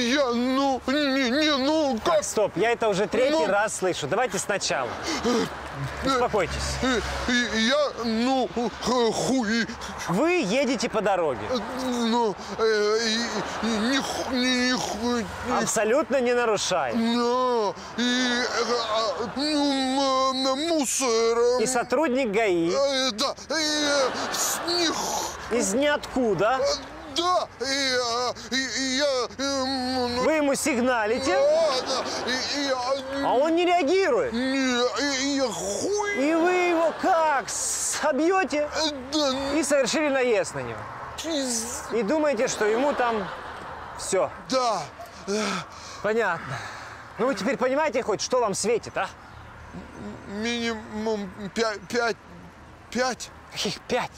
я, ну, не, как... Так, стоп, я это уже третий раз слышу. Давайте сначала. Успокойтесь. Я, ну, хуй... Вы едете по дороге. Ну, абсолютно не нарушая. Ну, мусор. И сотрудник ГАИ. Да. Из ниоткуда. Да, вы ему сигналите, а он не реагирует. И вы его как собьете и совершили наезд на него. И думаете, что ему там все. Да. Понятно. Ну вы теперь понимаете хоть, что вам светит, а? Минимум 5. Каких 5?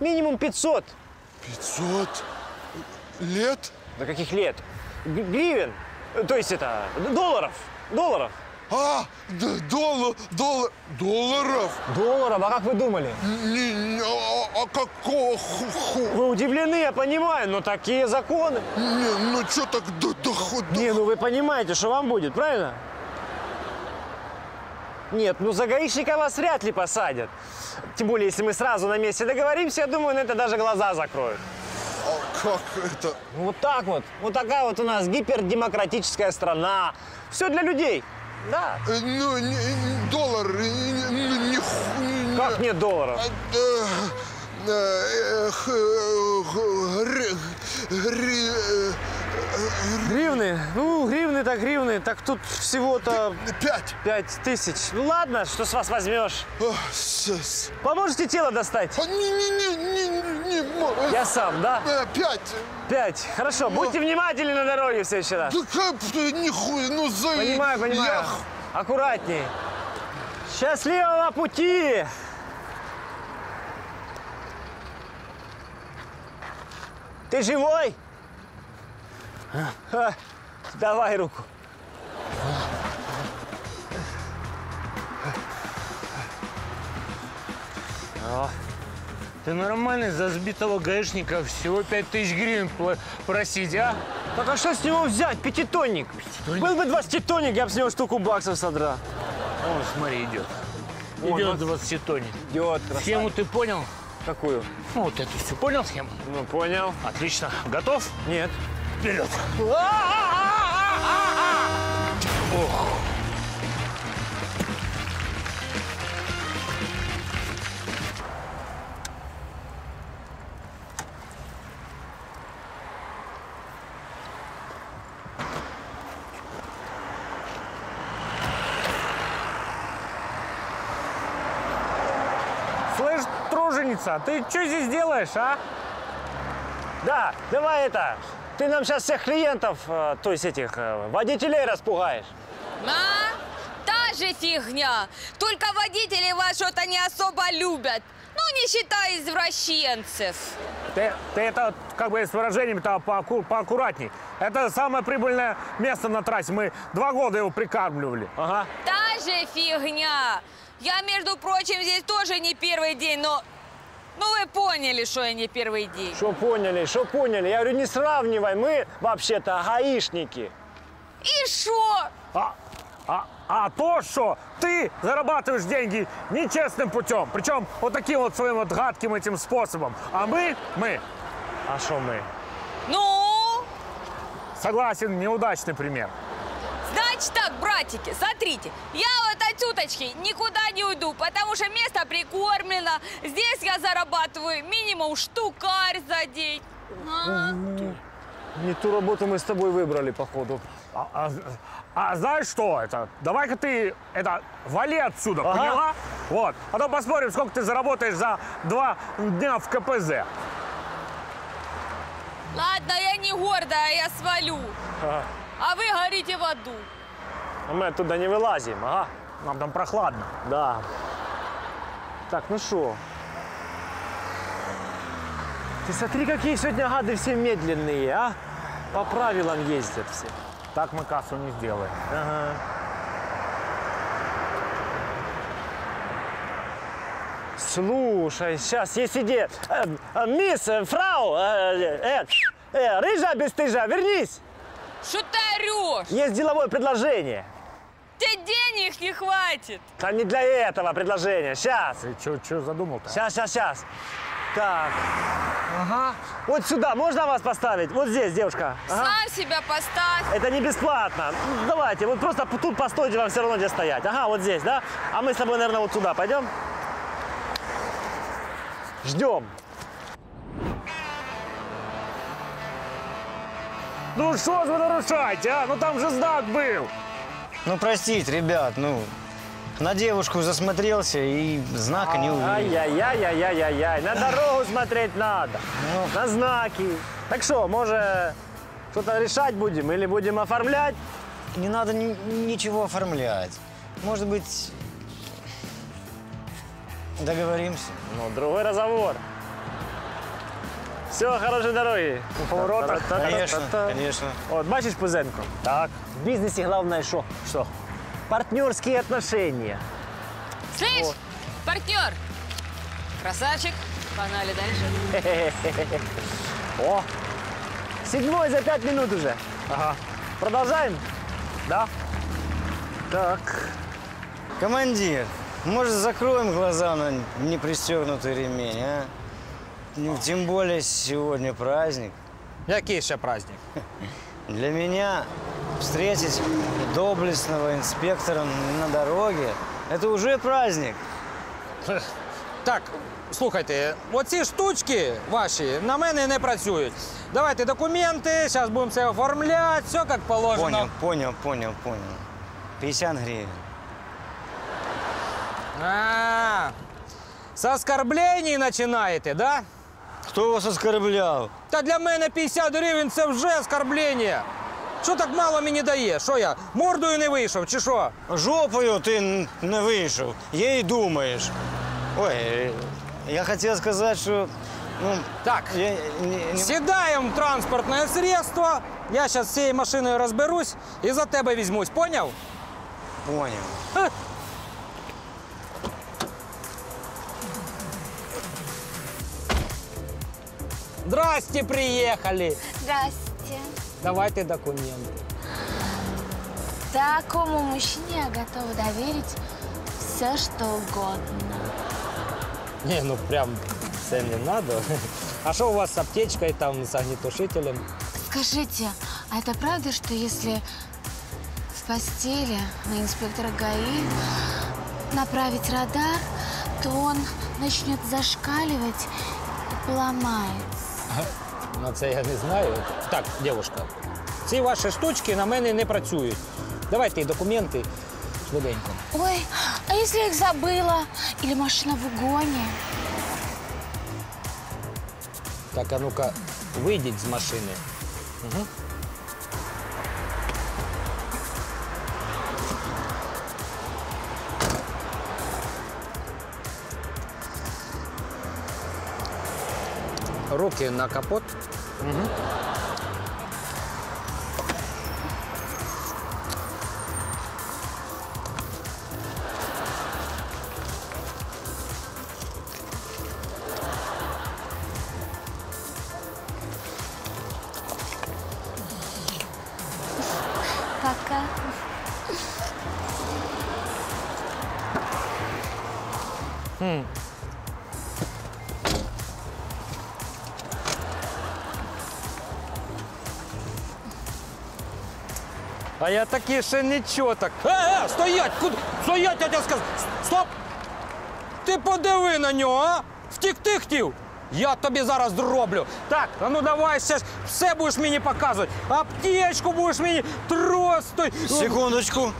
Минимум 500. 500 лет? Да каких лет? Гривен, то есть это долларов, долларов. А, да, долларов? Долларов, а как вы думали? А какого хуя? Вы удивлены, я понимаю, но такие законы. Не, ну что так доход? Не, ну вы понимаете, что вам будет, правильно? Нет, ну за гаишника вас вряд ли посадят. Тем более, если мы сразу на месте договоримся, я думаю, на это даже глаза закроют. А как это? Вот так вот. Вот такая вот у нас гипердемократическая страна. Все для людей. Да. Ну, доллар... Как нет доллара? Гривны? Ну, гривны так гривны. Так тут всего-то... 5 тысяч. Ну ладно, что с вас возьмешь? Поможете тело достать? Я сам, да? 5. Хорошо, будьте внимательны на дороге в следующий раз. Понимаю, понимаю. Аккуратней. Счастливого пути! Ты живой? Давай руку. Ты нормальный, за сбитого гаишника всего 5000 гривен просить, а? Так а что с него взять? Пятитонник. Был бы 20-тонник, я бы с него штуку баксов содрал. Вон, смотри, идет. Идет 20-тонник. Идет, красавец. Схему ты понял? Какую? Ну, вот эту всю. Понял схему? Ну, понял. Отлично. Готов? Нет. Вперед! Ох! Слышь, труженица, ты что здесь делаешь, а? Да, давай это... Ты нам сейчас всех клиентов, то есть этих, водителей распугаешь. А? Та же фигня. Только водители вас что-то не особо любят. Ну, не считая извращенцев. Ты это, как бы, с выражением-то поаккуратней. Это самое прибыльное место на трассе. Мы 2 года его прикармливали. Ага. Та же фигня. Я, между прочим, здесь тоже не первый день, но... Ну, вы поняли, что я не первый день. Что поняли? Я говорю, не сравнивай, мы вообще-то гаишники. И шо? А то, что ты зарабатываешь деньги нечестным путем. Причем вот таким вот своим вот гадким этим способом. А мы. А что мы? Ну? Согласен, неудачный пример. Значит так, братики, смотрите, я вот от уточки никуда не уйду, потому что место прикормлено. Здесь я зарабатываю минимум штукарь за день. А? Не ту работу мы с тобой выбрали, походу. А знаешь что это? Давай-ка ты это вали отсюда, ага. Поняла? Вот. А то посмотрим, сколько ты заработаешь за 2 дня в КПЗ. Ладно, я не гордая, я свалю. Ага. А вы горите в аду. Мы оттуда не вылазим, ага. Нам там прохладно. Да. Так, ну что? Ты смотри, какие сегодня гады все медленные, а? По правилам ездят все. Так мы кассу не сделаем. Ага. Слушай, сейчас, если где... мисс, фрау, рыжая бесстыжая, вернись! Что ты орешь? Есть деловое предложение. Тебе денег не хватит. Да не для этого предложение. Сейчас. Ты что задумал-то? Сейчас. Так. Ага. Вот сюда можно вас поставить? Вот здесь, девушка. Ага. Сам себя поставь. Это не бесплатно. Давайте, вот просто тут постойте, вам все равно где стоять. Ага, вот здесь, да? А мы с тобой, наверное, вот сюда пойдем. Ждем. Ну что ж вы нарушаете, а? Ну там же знак был. Ну простите, ребят, ну на девушку засмотрелся и знака не увидел. Ай-яй-яй-яй-яй-яй, на дорогу смотреть надо, на знаки. Так что, может, что-то решать будем или будем оформлять? Не надо ничего оформлять. Может быть, договоримся? Ну, другой разговор. Все, хорошей дороги. У поворота. Конечно. Вот, бачишь Пузенко? Так. В бизнесе главное что? Что? Партнерские отношения. Слышь, вот. Партнер. Красавчик. Погнали дальше. О, 7-й за 5 минут уже. Ага. Продолжаем? Да. Так. Командир, может закроем глаза на непристегнутый ремень, а? Тем более сегодня праздник. Який ще праздник? Для меня встретить доблестного инспектора на дороге – это уже праздник. Так, слухайте, оці штучки ваші на мене не працюють. Давайте документи, зараз будемо це оформляти, все як положено. Понял. 50 гривен. А-а-а, с оскорблений начинаете, да? Кто вас оскорблял? Та для мене 50 гривень – це вже оскорблення. Що так мало мені дає? Що я, мордою не вийшов, чи що? Жопою ти не вийшов, їй думаєш. Ой, я хотів сказати, що... Ну, так, сідаємо в транспортне средство, я зараз з цією машиною розберусь і за тебе візьмусь, поняв? Поняв. Здрасте, приехали. Здрасте. Давайте документы. Такому мужчине я готова доверить все, что угодно. Не, ну прям все не надо. А что у вас с аптечкой, там, с огнетушителем? Скажите, а это правда, что если в постели на инспектора ГАИ направить радар, то он начнет зашкаливать и поломается? Ну, це я не знаю. Так, дівчинка, ці ваші штучки на мене не працюють. Давайте документи швиденько. Ой, а якщо я їх забула? Або машина в угоні? Так, а ну-ка, вийдіть з машини. Угу. Руки на капот. Угу. Пока. А я таки ще нічого так. Стоять! Куди? Стоять, я тебе сказав! Стоп! Ти подиви на нього, а? Втікти хотів! Я тобі зараз зроблю. Так, а ну давай, ще ж все будеш мені показувати. Аптечку будеш мені, трос той. Секундочку.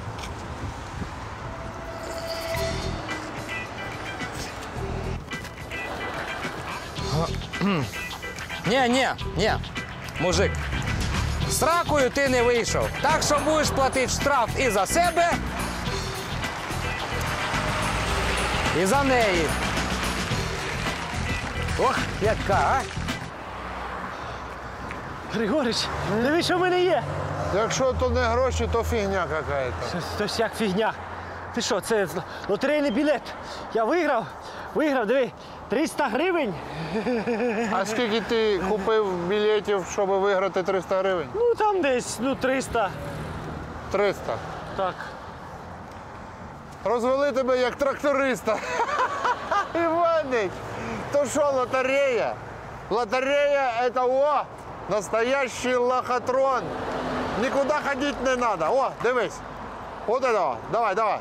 Ні. Мужик. З ракою ти не вийшов, так що будеш платити штраф і за себе, і за неї. Ох, яка, а? Григорюч, дивись, що в мене є. Якщо то не гроші, то фігня якась. То всяк фігня. Ти що, це лотерейний білет. Я виграв, диви, 300 гривень. А скільки ти купив білетів, щоб виграти 300 гривень? Ну, там десь, 300. 300? Так. Розвели тебе як тракториста. Іванич, то що лотерея? Лотерея – це, о, настоящий лохотрон. Нікуди ходити не треба. О, дивись. Вот этого. Давай, давай.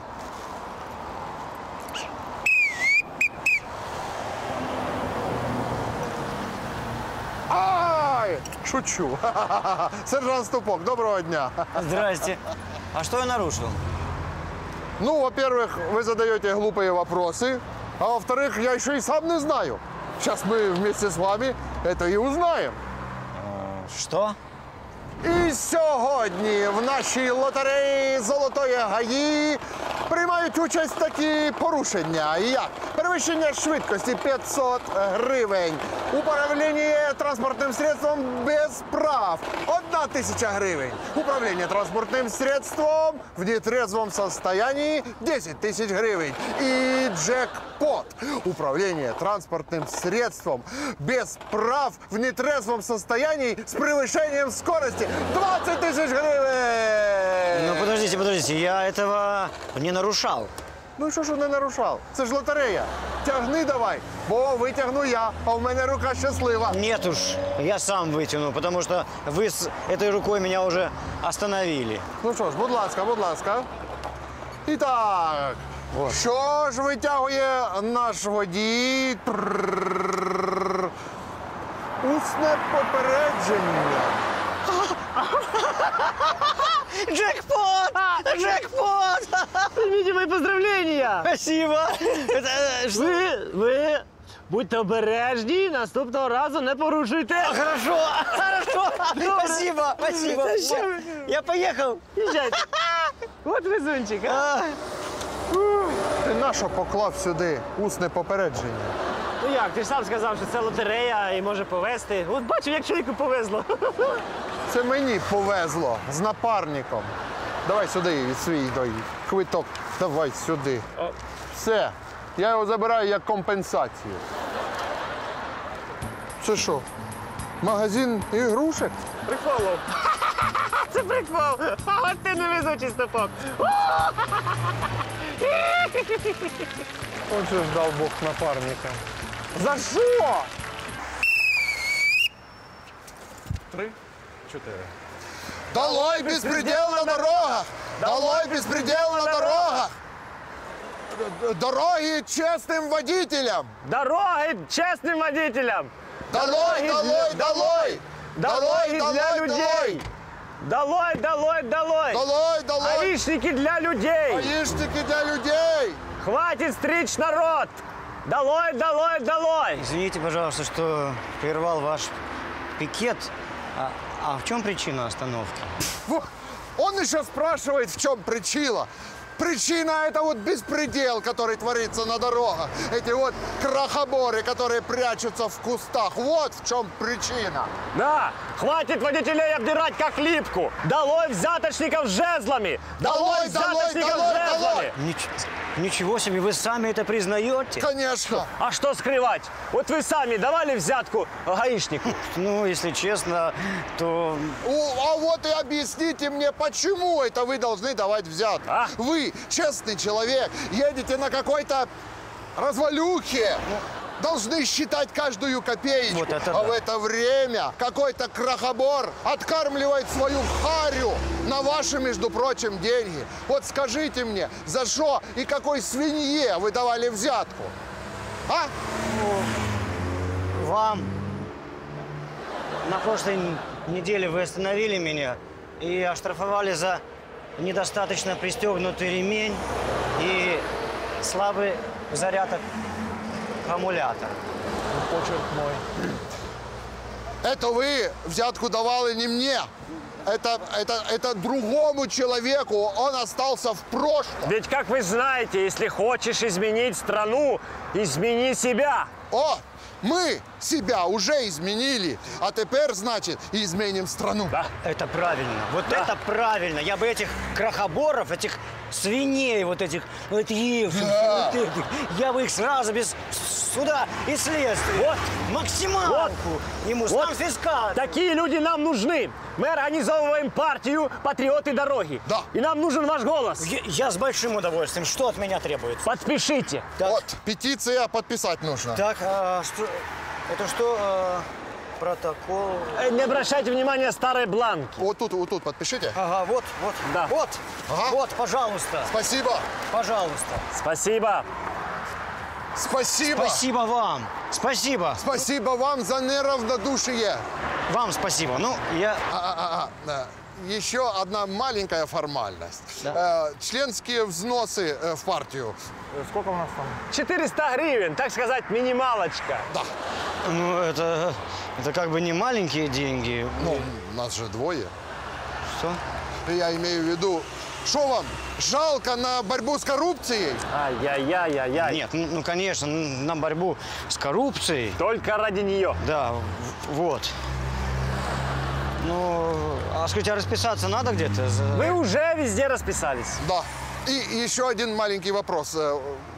Ай! Шучу. Сержант Ступок, доброго дня. Здрасте. А что я нарушил? Ну, во-первых, вы задаете глупые вопросы. А во-вторых, я еще и сам не знаю. Сейчас мы вместе с вами это и узнаем. Что? І сьогодні в нашій лотереї «Золотої ГАІ» приймають участь такі порушення, як перевищення швидкості 500 гривень, управління транспортним средством без прав – 1000 гривень, управління транспортним средством в нетрезвом состоянии – 10 000 гривень і джекпот – управління транспортним средством без прав в нетрезвом состоянии з перевищенням скорості – 20 000 гривень! Ну, подождите, я этого не нарушал. Ну, що ж не нарушав? Це ж лотерея. Тягни давай, бо витягну я, а в мене рука щаслива. Нет уж, я сам витягну, потому что вы с этой рукой меня уже остановили. Ну що ж, будь ласка, будь ласка. І так, що ж витягує наш водій? Усне попередження. Джекпот! Джекпот! Примите мои поздравления! Спасибо! Вы будьте обережні, наступного разу не порушуйте! Хорошо! Хорошо! Спасибо! Спасибо! Я поехал! Езжайте! Вот везунчик! Ти на що поклав сюди усне попередження? Ну як, ти ж сам сказав, що це лотерея і може повезти. От бачив, як чоловіку повезло. Це мені повезло з напарником. Давай сюди свій квиток. Давай сюди. Все. Я його забираю як компенсацію. Це що? Магазин ігрушек? Прикол. Це прикол. А от ти невезучий, Ступок. От же ж дав Бог напарника. За що? 3, 4. Долой беспредел на дорогах! Долой беспредел на дорогах! Дороги честным водителям! Дороги честным водителям! Долой, долой, долой! Долой для людей! Долой, долой, долой! Долой, долой! Алишники для людей! Алишники для людей! Хватит стричь народ! Долой, долой, долой! Извините, пожалуйста, что прервал ваш пикет. А в чем причина остановки? Он еще спрашивает, в чем причина. Причина – это вот беспредел, который творится на дорогах. Эти вот крохоборы, которые прячутся в кустах. Вот в чем причина. Да, хватит водителей обдирать как липку. Долой взяточников жезлами. Долой взяточников жезлами. Ничего себе, вы сами это признаете? Конечно. А что скрывать? Вот вы сами давали взятку гаишнику? Ну, если честно, то... А вот и объясните мне, почему это вы должны давать взятку? Вы, честный человек, едете на какой-то развалюхе. Должны считать каждую копеечку. Вот это да. А в это время какой-то крохобор откармливает свою харю на ваши, между прочим, деньги. Вот скажите мне, за что и какой свинье вы давали взятку? А? Вам. На прошлой неделе вы остановили меня и оштрафовали за недостаточно пристегнутый ремень и слабый заряд аккумулятор. Почерк мой. Это вы взятку давали не мне. Это другому человеку, он остался в прошлом. Ведь, как вы знаете, если хочешь изменить страну, измени себя. О, Мы себя уже изменили, а теперь, значит, изменим страну. Да, это правильно. Вот да. Это правильно. Я бы этих крохоборов, этих свиней, вот этих, да. Вот этих, я бы их сразу без суда и следствия. Вот максималку вот. Ему сам вот. Фискат. Такие люди нам нужны. Мы организовываем партию «Патриоты дороги». Да. И нам нужен ваш голос. Я с большим удовольствием. Что от меня требуется? Подпишите. Так. Вот, петиция подписать нужно. Так, что... Это что, протокол? Не обращайте внимания, старые бланки. Вот тут подпишите. Ага, вот. Да. Вот, ага. Вот, пожалуйста. Спасибо. Пожалуйста. Спасибо. Спасибо. Спасибо вам. Спасибо. Спасибо вам за неравнодушие. Вам спасибо. Ну, я... Еще одна маленькая формальность. Да. Членские взносы в партию. Сколько у нас там? 400 гривен, так сказать, минималочка. Да. Ну, это как бы не маленькие деньги. Ну, нас же двое. Что? Я имею в виду, что вам жалко на борьбу с коррупцией? Ай-яй-яй-яй-яй. Нет, ну, конечно, на борьбу с коррупцией. Только ради нее. Да, вот. Ну, а скажите, а расписаться надо где-то? Вы уже везде расписались. Да. И еще один маленький вопрос.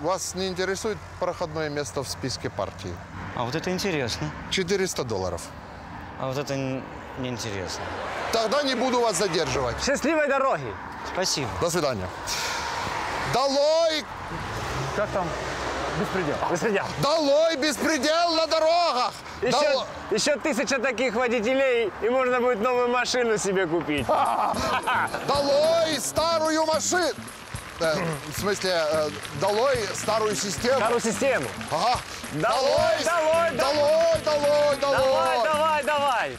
Вас не интересует проходное место в списке партии? А вот это интересно. $400. А вот это неинтересно. Тогда не буду вас задерживать. Счастливой дороги. Спасибо. До свидания. Долой! Как там? Беспредел. Беспредел. Долой беспредел на дорогах! Еще 1000 таких водителей, и можно будет новую машину себе купить. Долой старую машину! В смысле, долой старую систему. Старую систему. Ага. Долой, долой, долой, долой, долой. Давай, давай, давай.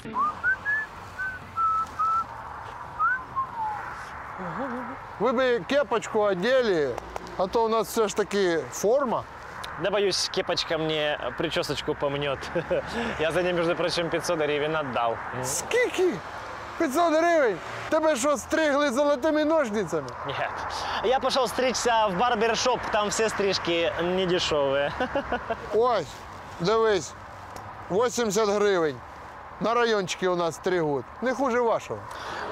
Вы бы кепочку одели, а то у нас все ж таки форма. Да, боюсь, кепочка мне причесочку помнет. Я за ней, между прочим, 500 гривен отдал. Скільки? 500 гривен? Тебе что, стригли золотыми ножницами? Нет. Я пошел стричься в барбершоп, там все стрижки не дешевые. Ой, дивись, 80 гривен. На райончике у нас стригут. Не хуже вашего.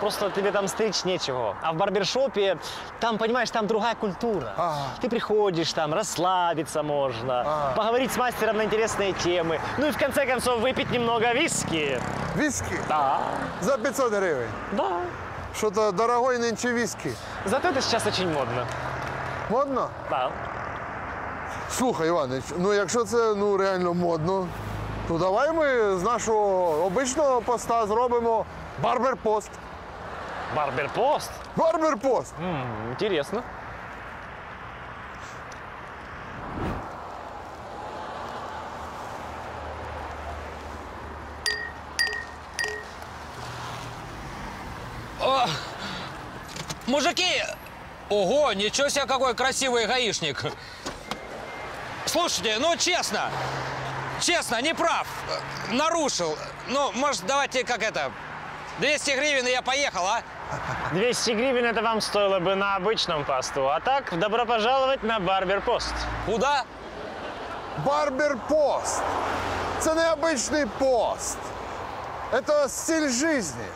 Просто тебе там стричь нечего. А в барбершопе, там, понимаешь, там другая культура. Ага. Ты приходишь, там расслабиться можно, ага. Поговорить с мастером на интересные темы. Ну и в конце концов выпить немного виски. Виски? Да. За 500 гривен? Да. Что-то дорогой нынче виски. Зато это сейчас очень модно. Модно? Да. Слушай, Іванич, ну якщо це ну, реально модно, то давай ми з нашого обичного поста зробимо барберпост. Барберпост? Барберпост! Интересно. О, мужики! Ого, ничего себе, какой красивый гаишник! Слушайте, ну честно! Честно, не прав. Нарушил. Ну, может, давайте как это... 200 гривен, и я поехал, а? 200 гривен это вам стоило бы на обычном посту. А так, добро пожаловать на барберпост. Куда? Барберпост. Это не обычный пост. Это стиль жизни.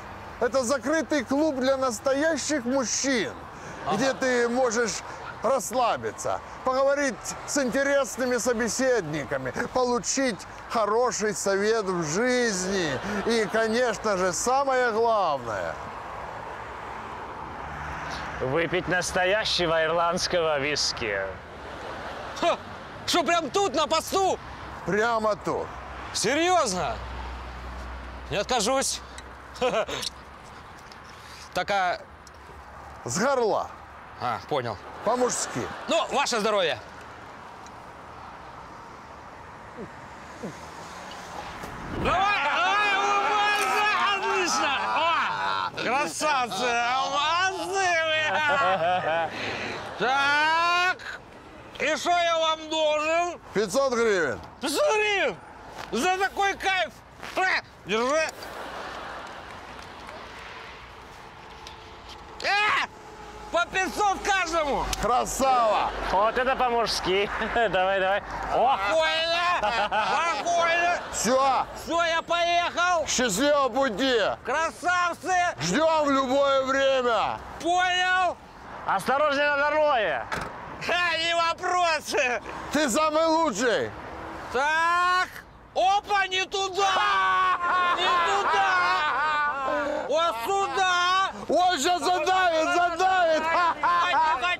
Это закрытый клуб для настоящих мужчин, ага. Где ты можешь... расслабиться, поговорить с интересными собеседниками, получить хороший совет в жизни и, конечно же, самое главное – выпить настоящего ирландского виски. Ха! Что, прям тут, на посту? Прямо тут. Серьезно? Не откажусь. Так, а... С горла. А, понял. По-мужски. Ну, ваше здоровье. Давай, давай, улыбайся, отлично. О, красавцы, молодцы вы. Так, и что я вам должен? 500 гривен. 500 гривен? За такой кайф. Держи. По 500 каждому! Красава! Вот это по-мужски. Давай, давай. О! Прикольно! Прикольно! Все. Все, я поехал. Счастливо пути. Красавцы. Ждем в любое время. Понял. Осторожнее на дороге. Ха, не вопрос. Ты самый лучший. Так. Опа, не туда. Не туда. Вот сюда. Он сейчас задавит, задавит.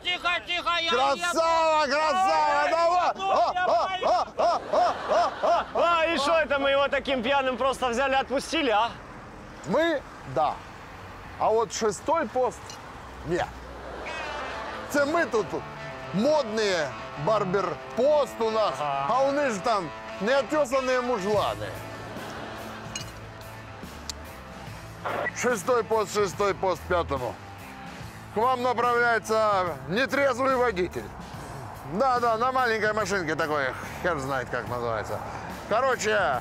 Тихо, тихо, тихо. Красава, красава. А, и что это мы его таким пьяным просто взяли, отпустили, а? Мы – да. А вот шестой пост – нет. Это мы тут модные, барбер-пост у нас, а у них же там неотесанные мужланы. Шестой пост пятому. К вам направляется нетрезвый водитель. Да-да, на маленькой машинке такой, хер знает, как называется. Короче,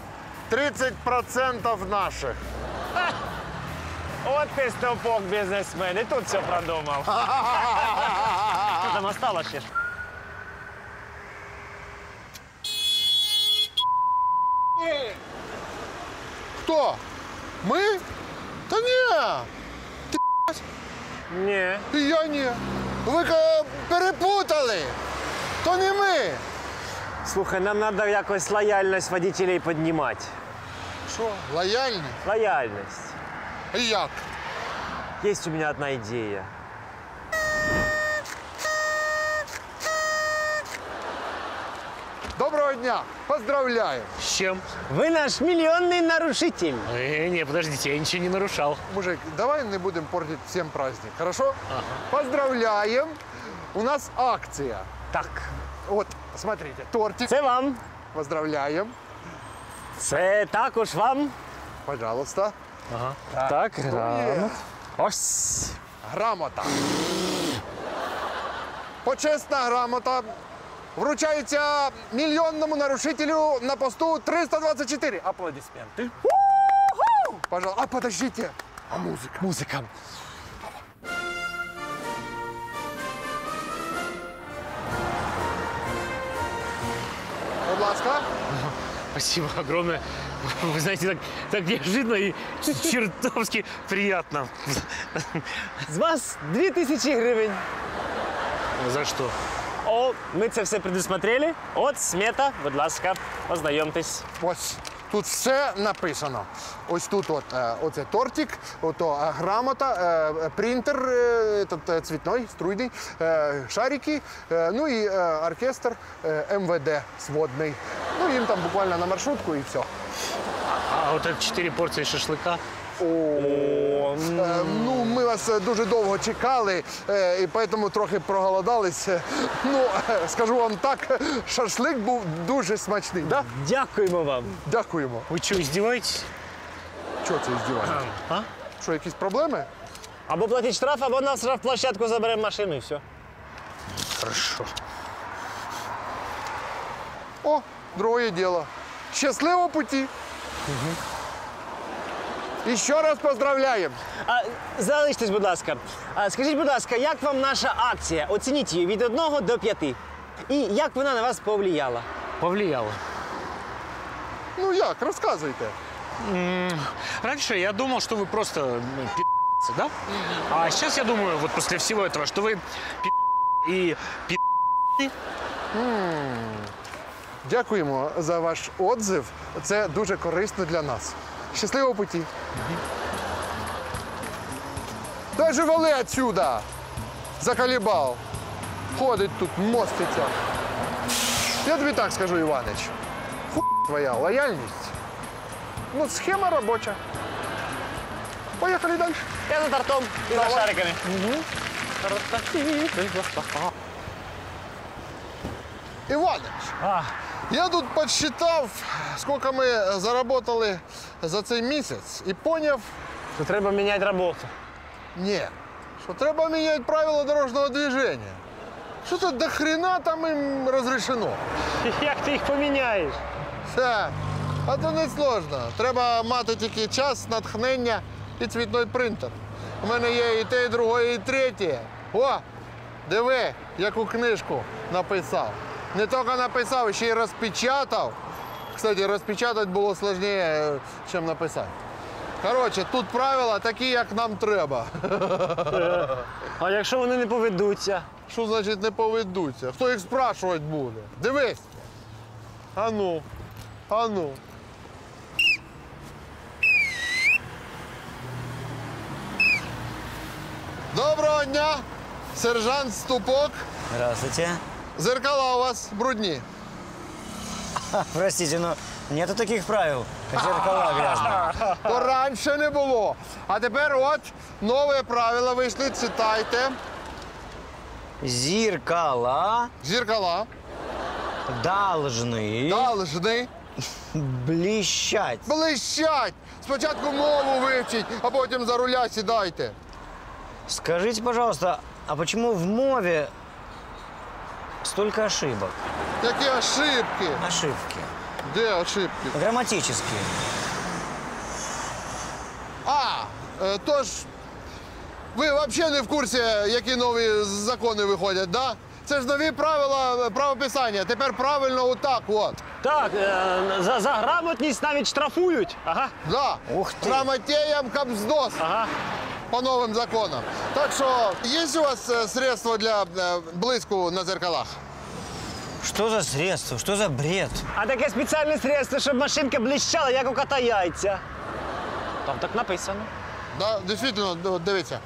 30% наших. Ха! Вот ты, Ступок, бизнесмен, и тут все продумал. Что там осталось? Кто? Мы? Да не! Ты, не. И я не. Вы перепутали. То не мы. Слухай, нам надо якось лояльність водителей піднімати. Що? Лояльність? Лояльність. І як? Є у мене одна ідея. Доброго дня. Поздравляю. С чем? Вы наш миллионный нарушитель. Не, подождите, я ничего не нарушал. Мужик, давай не будем портить всем праздник, хорошо? Ага. Поздравляем. У нас акция. Так. Вот, смотрите, тортик. Це вам. Поздравляем. Це також вам. Пожалуйста. Ага. Так, так грамота. Ось. Грамота. Почесна грамота вручається мільйонному нарушителю на посту 324. Аплодисменты. Пожалуйста. А, подождите. А музыка? Музыка. Ласка. Спасибо огромное. Вы знаете, так неожиданно и чертовски приятно. С вас 2000 гривен. За что? О, мы это все предусмотрели. Вот смета, будь ласка, познайомтесь. Ось, тут все написано. Ось тут вот, оце тортик, ото грамота, принтер этот цветной, струйный, шарики, ну и оркестр МВД сводный. Ну, им там буквально на маршрутку и все. А вот это 4 порции шашлыка? О, ну, ми вас дуже довго чекали, і тому трохи проголодалися. Ну, скажу вам так, шашлик був дуже смачний, да? Дякуємо вам. Дякуємо. Ви що, здіваєтесь? Чого це здіваєтесь? А? Що, якісь проблеми? Або платіть штраф, або на штрафплощадку заберемо машину, і все. Хорошо. О, друге діло. Щасливого путі. Угу. Еще раз поздравляем. Залиштесь, будь ласка. Скажіть, будь ласка, як вам наша акція? Оцініть її від 1 до 5. І як вона на вас повлияла? Повлияла. Ну як? Розказуйте. Раньше я думал, что вы просто пи***цы, да? А сейчас я думаю, вот после всего этого, что вы пи***цы и пи***цы. Дякуємо за ваш отзыв. Це дуже корисно для нас. Счастливого пути. Даже вали отсюда. Заколебал. Ходить тут, моститься. Я тебе так скажу, Іванич. Фу, твоя лояльність. Ну, схема робоча. Поїхали далі. Я за тортом і за шариками. Іванич. Я тут подсчитав, сколько мы заработали за цей месяц, и понял, что треба менять работу. Нет, что треба менять правила дорожного движения. Что-то до хрена там им разрешено. Как ты их поменяешь? Да, это не сложно. Треба мати тільки час, натхнення и цветной принтер. У меня есть и те, и другое, и третье. О, диви, яку книжку написал. Не тільки написав, ще й розпечатав. Кстати, распечатать было сложнее, чем написать. Короче, тут правила такі, як нам треба. А якщо вони не поведуться? Що значить не поведуться? Хто їх спрашувати буде? Дивись. Ану, ану. Доброго дня, сержант Ступок. Здравствуйте. Зеркала у вас брудні. Простите, но нету таких правил, как зеркала грязные. То раньше не было. А теперь вот новые правила вышли, читайте. Зеркала. Зеркала. Должны. Должны. Блищать. Блищать. Спочатку мову вивчить, а потом за руля сідайте. Скажите, пожалуйста, а почему в мове столько ошибок? Какие ошибки? Ошибки. Где ошибки? Грамматические. Тож, ви взагалі не в курсі, які нові закони виходять, да? Це ж нові правила правописання, тепер правильно отак от. Так, за грамотність навіть штрафують, ага. Да, грамотеям капздос. Ага. По новим законам. Так що, є у вас средства для блиску на зеркалах? Что за средство? Что за бред? А такое специальное средство, чтобы машинка блещала, как у кота яйца. Там так написано. Да, действительно, смотрите.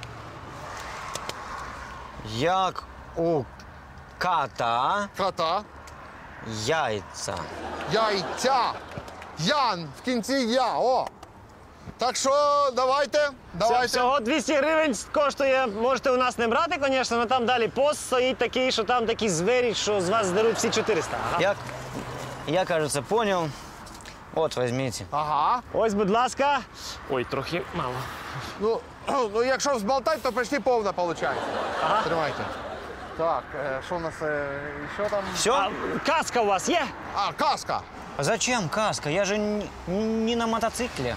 Як у кота... Кота. Яйца. Яйця. Ян, в конце я, о. Так що, давайте, давайте. Всього 200 гривень коштує, можете у нас не брати, звісно, але там далі пост стоїть такий, що там такі звері, що з вас здеруть всі 400. Ага. Я, кажется, понял. От, візьміть. Ага. Ось, будь ласка. Ой, трохи мало. Ну якщо взболтати, то почти повна виходить. Ага. Тримайте. Так, що у нас ще там? Все? Каска у вас є? А, каска. А зачем каска? Я же не на мотоциклі.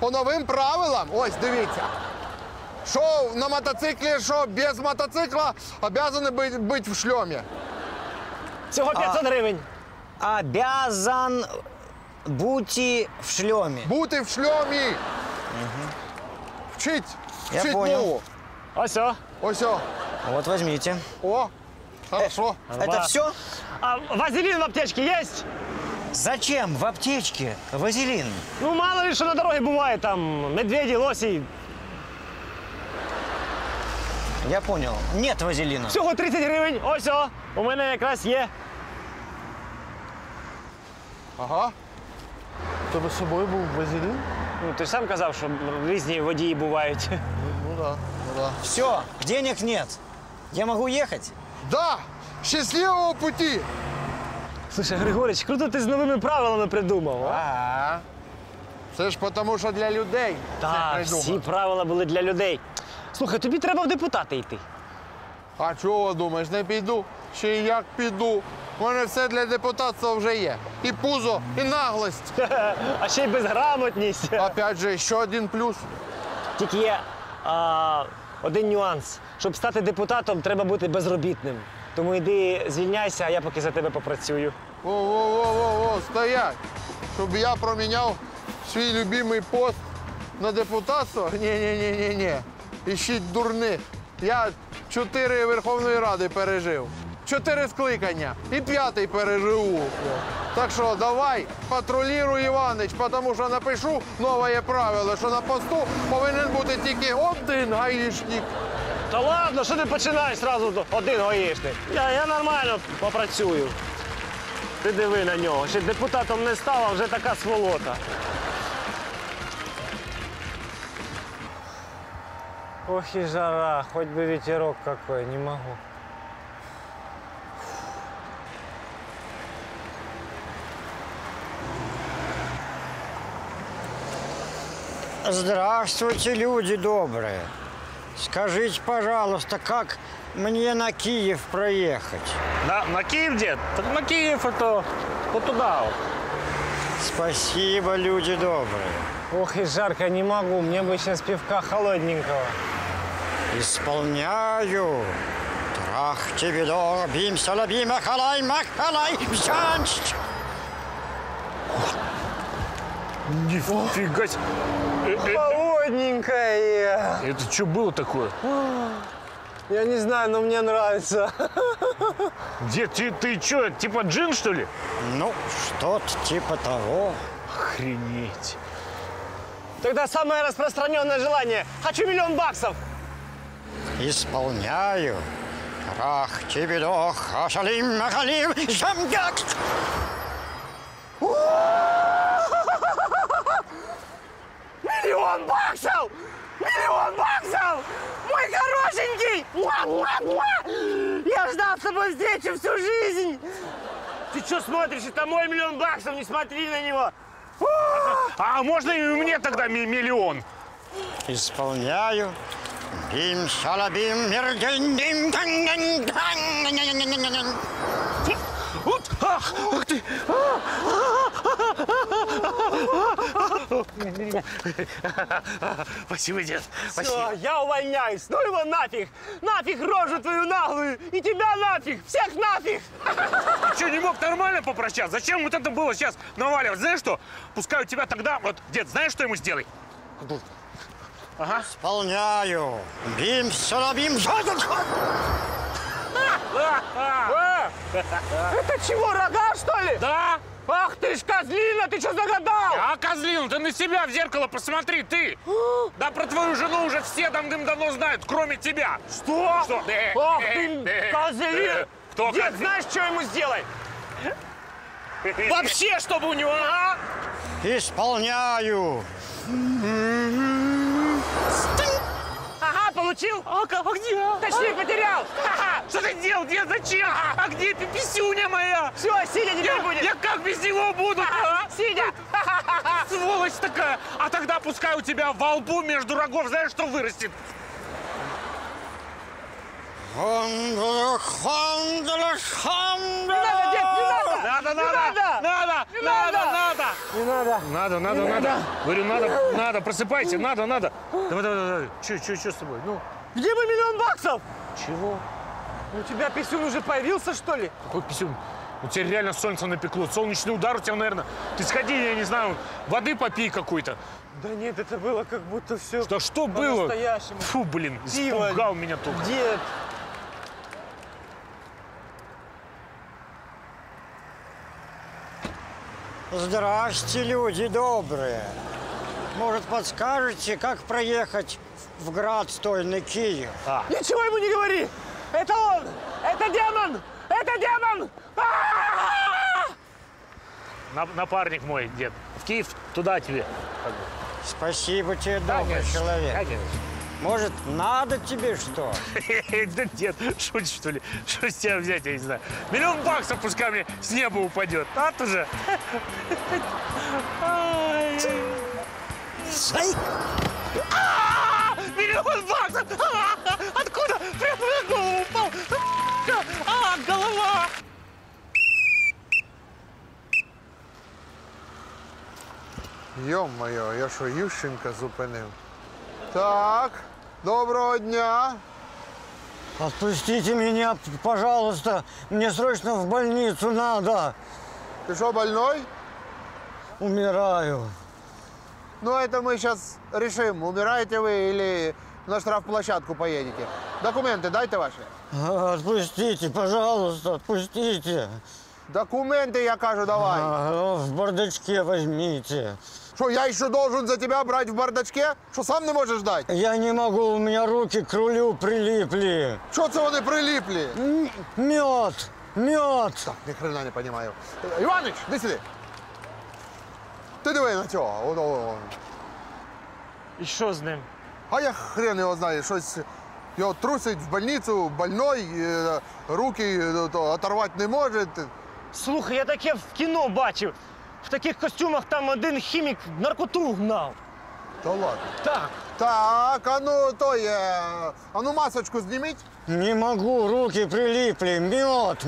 По новим правилам, ось, дивіться, що на мотоциклі, що без мотоцикла, обязаны бути в шльомі. Всього 500 гривень. Обязан бути в шльомі. Бути в шльомі. Угу. Вчить мову. Осьо. Осьо. Вот, возьмите. О, хорошо. Это все? А вазелин в аптечке есть? Зачем в аптечке вазелин? Ну, мало ли, что на дороге бывает, там, медведи, лоси. Я понял. Нет вазелина. Всего 30 гривень. Ось, о, у меня как раз есть. Ага. Тобі с собой был вазелин? Ну, ты же сам сказал, что разные водії бывают. Ну да. Все, денег нет. Я могу ехать? Да, счастливого пути! Слушай, Григорюч, круто ти з новими правилами придумав, а? Ага. Це ж тому, що для людей. Так, всі правила були для людей. Слухай, тобі треба в депутати йти. А чого думаєш, не піду? Ще й як піду. У мене все для депутатства вже є. І пузо, і наглость. А ще й безграмотність. Опять же, ще один плюс. Тільки є один нюанс. Щоб стати депутатом, треба бути безробітним. Тому йди звільняйся, а я поки за тебе попрацюю. Во-во-во-во, стоять! Щоб я проміняв свій любимий пост на депутатство? Ні-ні-ні-ні-ні. Іщіть дурних. Я 4 Верховної Ради пережив. 4 скликання. І 5-й переживу. Так що давай, патрулюй, Іванич, тому що напишу нове правило, що на посту повинен бути тільки один гаїшник. Та ладно, що ти починаєш одразу один гаїшник? Я нормально попрацюю. Ти диви на нього. Ще депутатом не став, а вже така сволота. Ох і жара, хоч би вітерок який, не можу. Здравствуйте, люди добрые. Скажите, пожалуйста, как мне на Киев проехать? На Киев, дед? Так на Киев это вот туда вот. Спасибо, люди добрые. Ох, и жарко, не могу. Мне бы сейчас пивка холодненького. Исполняю. Трах тебе, дорбим, салабим, ахалай, махалай, бжанщ. Нифига себе! Холодненькая! Это что было такое? Я не знаю, но мне нравится. Дед, ты что, типа джин, что ли? Ну, что-то типа того. Охренеть. Тогда самое распространенное желание. Хочу $1 000 000. Исполняю. Рах, тибидох, ашалим, махалим, шамгак. $1 000 000! $1 000 000! Мой хорошенький! Я ждал с тобой встречи всю жизнь! Ты что смотришь? Это мой $1 000 000! Не смотри на него! А можно и мне тогда $1 000 000? Исполняю. Бим, шалабим, мердин, дим, дин, дин. Ах ты! Спасибо, дед. Все, я увольняюсь. Ну его нафиг! Нафиг рожу твою наглую! И тебя нафиг! Всех нафиг! Ты что, не мог нормально попрощаться? Зачем вот это было сейчас наваливать? Знаешь что? Пускай у тебя тогда... Вот, дед, знаешь, что ему сделай? Ага. Исполняю. Бим, салабим, задухат! Это чего, рога, что ли? Да. Ах ты ж, козлина, ты что загадал? А, козлина, ты на себя в зеркало посмотри, ты. Да про твою жену уже все давным-давно знают, кроме тебя. Что? Что? Ах ты, козлина. Кто? Дед, знаешь, что ему сделай? Вообще, чтобы у него, а? Исполняю. Ага, получил? А где? Точнее, потерял. Что ты делал? Дед, зачем? А где ты, писюня моя? Все, Сидя теперь будет. Я как без него буду? Сидя. Сволочь такая. А тогда пускай у тебя во лбу между рогов, знаешь, что вырастет? Надо. Говорю, надо, просыпайся, надо. Давай. Че с тобой? Ну. Где бы $1 000 000? Чего? У тебя писюн уже появился, что ли? Какой писюн? У тебя реально солнце напекло. Солнечный удар у тебя, наверное. Ты сходи, я не знаю, воды попей какой-то. Да нет, это было как будто все. Да что было? По-настоящему. Фу, блин, испугал меня тут. Дед. Здрасте, люди добрые. Может, подскажете, как проехать в град стольный Киев? А. Ничего ему не говори! Это он! Это демон! Это демон! Напарник мой, дед. В Киев туда тебе. Спасибо тебе, добрый человек. Может, надо тебе что? Да дед, шутишь, что ли? Что с тебя взять, я не знаю. $1 000 000 пускай мне с неба упадет. А ты же. $1 000 000! Откуда? Прямо на голову упал! Голова! Ё-моё, я шо, Ющенка зупинив? Так, доброго дня. Отпустите меня, пожалуйста. Мне срочно в больницу надо. Ты что, больной? Умираю. Ну, это мы сейчас решим, умираете вы или на штрафплощадку поедете. Документы дайте ваши. Отпустите, пожалуйста, отпустите. Документы, я кажу, давай. В бардачке возьмите. Что, я еще должен за тебя брать в бардачке? Что, сам не можешь дать? Я не могу, у меня руки к рулю прилипли. Что это они прилипли? Мед. Так, ни хрена не понимаю. Иваныч, иди сюда. Ти диви на цього. І що з ним? А я хрен його знаю. Щось його трусить в больницю, больной, руки оторвати не може. Слухай, я таке в кіно бачив. В таких костюмах там один хімік наркоту гнав. Та ладно. Так. Так, а ну той, а ну масочку зніміть. Не можу, руки прилипли. Мед.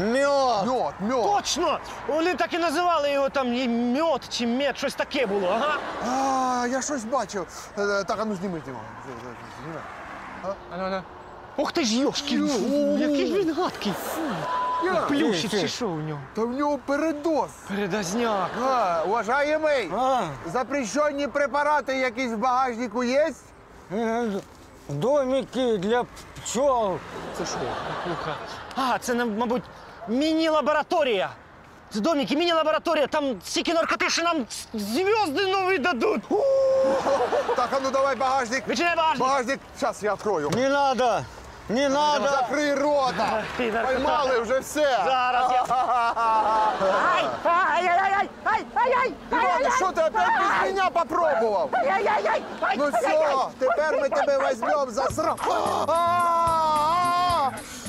Точно! Вони так і називали його там мед чи мед, щось таке було, ага. А, я щось бачив. Так, а ну зніміть його. Ух ти ж, йошки, який він гадкий. Плющить чи що у нього? Та в нього передоз. Передозняк. Уважаємий, запрещені препарати якісь в багажнику є? Домики для пчел. Це що? Катюха. А, це, мабуть, міні-лабораторія. Це домики, міні-лабораторія. Там стільки наркотиші нам зв'язки нові дадуть. Так, а ну давай багажник. Відчиняй багажник. Багажник. Зараз я відкрою. Не надо. Не надо. Закрий рота. Поймали вже все. Зараз я... Ай! Ай-яй-яй! Ай-яй-яй! Іван, ну що ти опять без мене попробував? Ай-яй-яй! Ну все, тепер ми тебе візьмемо за срок.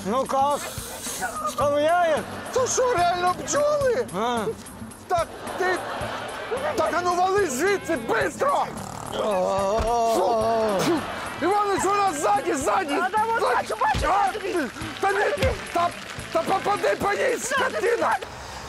Ну як? Вставляє? Це що, реально пчоли? Так ти... Так, а ну вали звідси, швидко! Іванич, вона ззаді, ззаді! А там от бачу, бачу! Та попади по ній, скотина!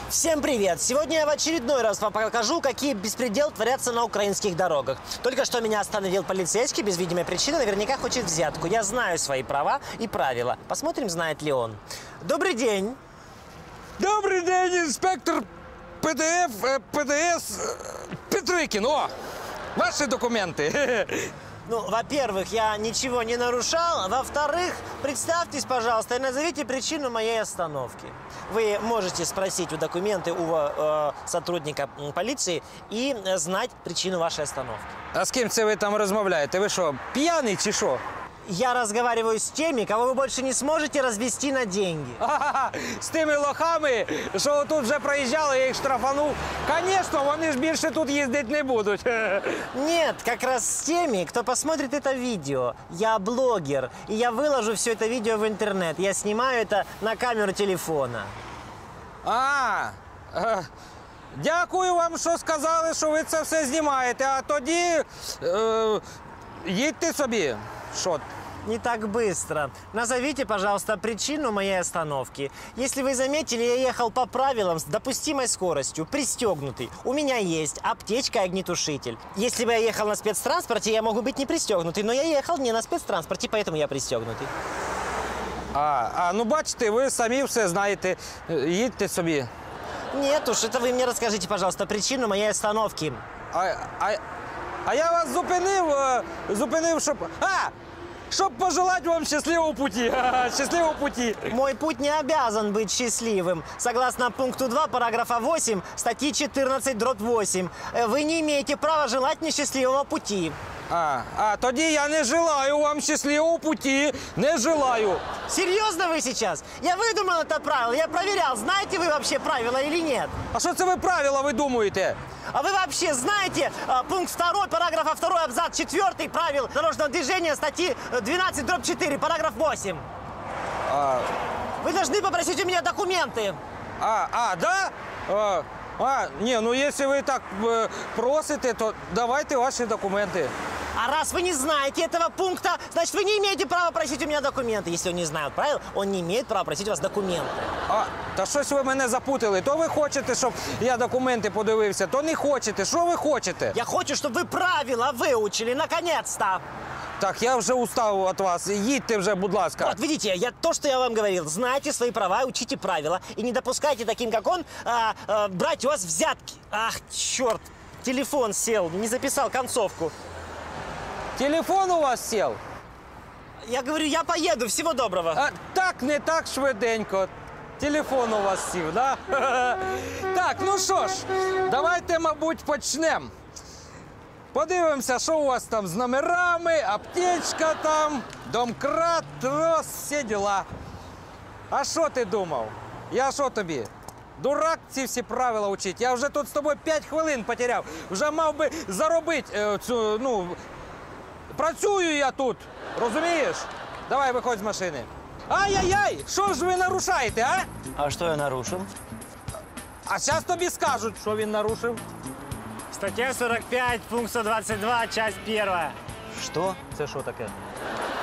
Всем привет! Сегодня я в очередной раз вам покажу, какие беспредел творятся на украинских дорогах. Только что меня остановил полицейский без видимой причины, наверняка хочет взятку. Я знаю свои права и правила. Посмотрим, знает ли он. Добрый день! Добрый день, инспектор ПДС Петрикін. О, ваши документы. Ну, во-первых, я ничего не нарушал. Во-вторых, представьтесь, пожалуйста, и назовите причину моей остановки. Вы можете спросить у документы у сотрудника полиции и знать причину вашей остановки. А с кем це вы там разговариваете? Вы что, пьяный чи шо? Я разговариваю с теми, кого вы больше не сможете развести на деньги. С теми лохами, что тут уже проезжал, я их штрафанул. Конечно, они ж больше тут ездить не будут. Нет, как раз с теми, кто посмотрит это видео. Я блогер, и я выложу все это видео в интернет. Я снимаю это на камеру телефона. Дякую вам, что сказали, что вы это все снимаете. А тоді едьте собі. Шот. Не так быстро. Назовите, пожалуйста, причину моей остановки. Если вы заметили, я ехал по правилам с допустимой скоростью, пристегнутый. У меня есть аптечка и огнетушитель. Если бы я ехал на спецтранспорте, я могу быть не пристегнутый, но я ехал не на спецтранспорте, поэтому я пристегнутый. Ну, бачите, вы сами все знаете. Едьте себе. Нет уж, это вы мне расскажите, пожалуйста, причину моей остановки. Я вас зупинив, щоб... Щоб пожелать вам счастливого пути. Счастливого пути. Мой путь не обязан быть счастливым. Согласно пункту 2 параграфа 8 статьи 14/8, вы не имеете права желать мне счастливого пути. Тоді я не желаю вам счастливого пути. Не желаю. Серьезно вы сейчас? Я выдумал это правило, я проверял, знаете вы вообще правила или нет. А что это вы правила выдумываете? А вы вообще знаете пункт 2 параграфа 2 абзац 4 правил дорожного движения статьи 12/4 параграф 8? Вы должны попросить у меня документы. Да? Не, ну если вы так просите, то давайте ваши документы. А раз вы не знаете этого пункта, значит, вы не имеете права просить у меня документы. Если он не знает правил, он не имеет права просить у вас документы. Та щось ви мене запутали. То ви хочете, щоб я документи подивився, то не хочете. Що ви хочете? Я хочу, щоб ви правила вивчили, наконец-то. Так, я вже устав від вас. Їдьте вже, будь ласка. От, видите, я то, що я вам говорив. Знайте свої права, учите правила. І не допускайте таким, як він, брати у вас взятки. Ах, чорт, телефон сел, не записав концовку. Телефон у вас сел? Я говорю, я поеду, всего доброго. Так, не так швиденько. Телефон у вас сів, да? Так, ну що ж, давайте, мабуть, почнемо. Подивимося, що у вас там з номерами, аптечка там, домкрат, трос, всі діла. А що ти думав? Я що тобі? Дурак ці всі правила вчить. Я вже тут з тобою 5 хвилин потеряв. Вже мав би заробити цю, працюю я тут, розумієш? Давай, виходь з машини. Ай-яй-яй, що ж ви нарушаєте, а? А що я нарушив? А зараз тобі скажуть, що він нарушив. Стаття 45, пункт 122, часть 1. Що? Це що таке?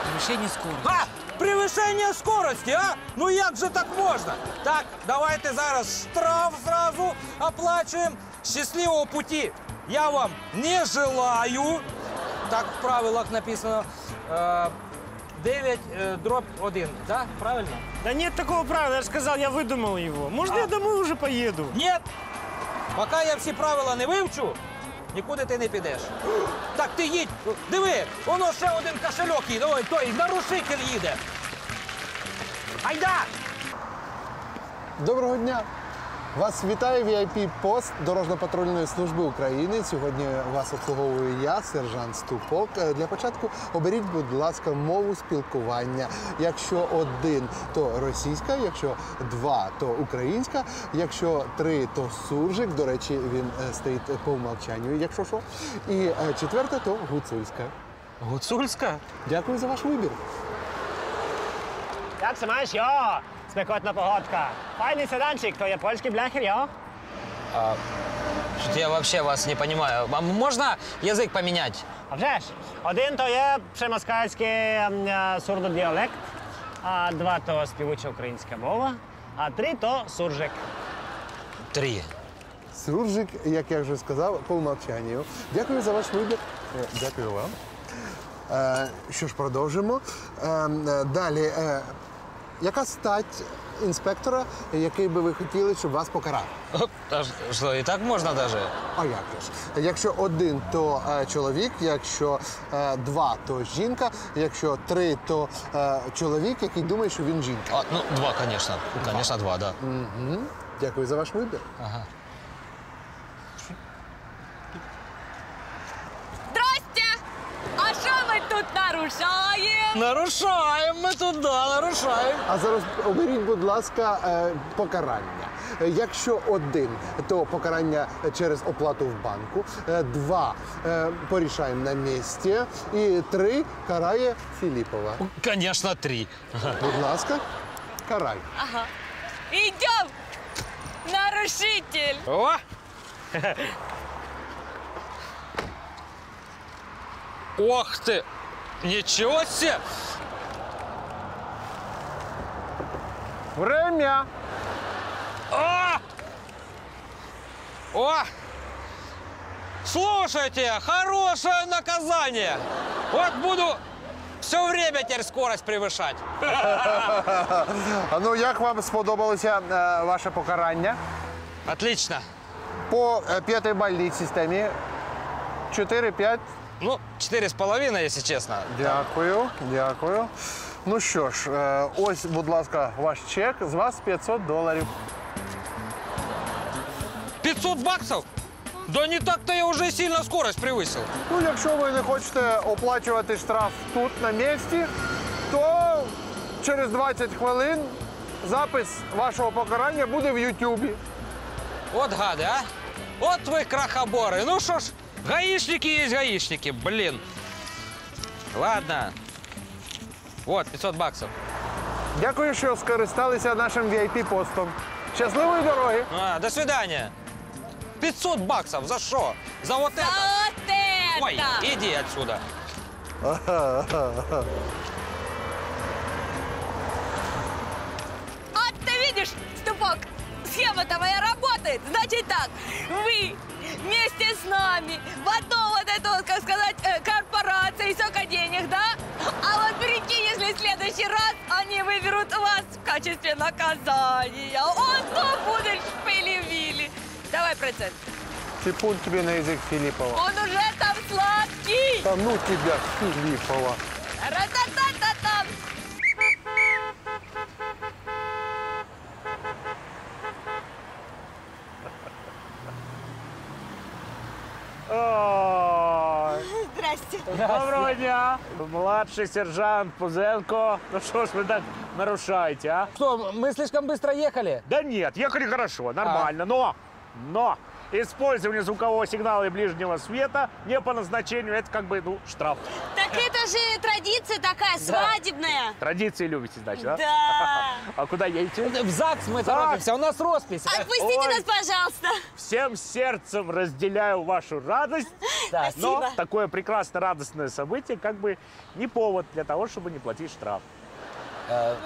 Превишення скорості. Превишення скорості, а? Ну як же так можна? Так, давайте зараз штраф зразу оплачуємо. Щасливого путі я вам не желаю. Так в правилах написано. 9/1, да? Правильно? Да нет такого правила, я же сказал, я выдумал его. Можно я домой уже поеду? Нет! Пока я все правила не выучу, никуда ты не пойдешь. Так, ты едь, диви, воно еще один кошелек едет, ой, той, нарушитель едет. Айда! Доброго дня! Вас вітає VIP-пост Дорожньо-патрульної служби України. Сьогодні вас обслуговую я, сержант Ступок. Для початку оберіть, будь ласка, мову спілкування. Якщо 1, то російська, якщо 2, то українська, якщо 3, то суржик. До речі, він стоїть по умовчанню, якщо що. І 4, то гуцульська. Гуцульська? Дякую за ваш вибір. Як це маєш, йо? Спекотна погодка. Файний седанчик, то є польський бляхер, йо? Я взагалі вас не розумію. А можна язик поміняти? А вже ж. 1 то є примаскальський сурдодіалект, 2 то співуча українська мова, а 3 то суржик. 3. Суржик, як я вже сказав, по умовчанню. Дякую за ваш вибір. Дякую вам. Що ж, продовжимо. Далі. Яка стать інспектора, який би ви хотіли, щоб вас покарав? Що, і так можна навіть? А як ж? Якщо 1, то чоловік, якщо 2, то жінка, якщо 3, то чоловік, який думає, що він жінка. А, ну, 2, звісно. Звісно, 2, так. Дякую за ваш вибір. Ага. Нарушаємо! Нарушаємо! Ми тут, да, нарушаємо! А зараз оберіть, будь ласка, покарання. Якщо 1, то покарання через оплату в банку, 2 порішаємо на місці і 3 карає Филипова. Звісно, 3. Будь ласка, карай. Ага. Йдемо! Нарушитель! О! Ох ти! Ничего себе! Время! О! О! Слушайте, хорошее наказание! Вот буду все время теперь скорость превышать. Ну, як вам сподобалося ваше покарання? Отлично. По 5-й бальній системі 4-5. Ну, 4,5, якщо чесно. Дякую, дякую. Ну що ж, ось, будь ласка, ваш чек. З вас $500. 500 баксів? Да не так-то я вже сильно скорость превысил. Ну, якщо ви не хочете оплачувати штраф тут, на місці, то через 20 хвилин запис вашого покарання буде в Ютубі. От гади, а? От ви крахобори. Ну що ж. Гаишники есть гаишники, блин. Ладно. Вот, 500 баксов. Дякую, що скористалися нашим VIP-постом. Щасливої дороги. А, до свидания. 500 баксов за что? За вот это? За вот это! Ой, иди отсюда. Вот ты видишь, Ступок, схема-то моя работает. Значит так, вы... вместе с нами в одну вот эту, как сказать, корпорацию и сколько денег, да? А вот прикинь, если в следующий раз они выберут вас в качестве наказания. Он то будет шпили-вили. Давай процент. Типун тебе на язык Филиппова. Он уже там сладкий. Да ну тебя, Филиппова. Ра-та-та-та-там. Здрасте. Доброго дня. Младший сержант Пузенко. Ну что ж вы так нарушаете, а? Что, мы слишком быстро ехали? Да нет, ехали хорошо, нормально, но использование звукового сигнала и ближнего света не по назначению, это как бы, ну, штраф. Так это же традиция такая, свадебная. Традиции любите, значит, да? Да. А куда едете? В ЗАГС мы торопимся, у нас роспись. Отпустите нас, пожалуйста. Всем сердцем разделяю вашу радость. Спасибо. Но такое прекрасно радостное событие как бы не повод для того, чтобы не платить штраф.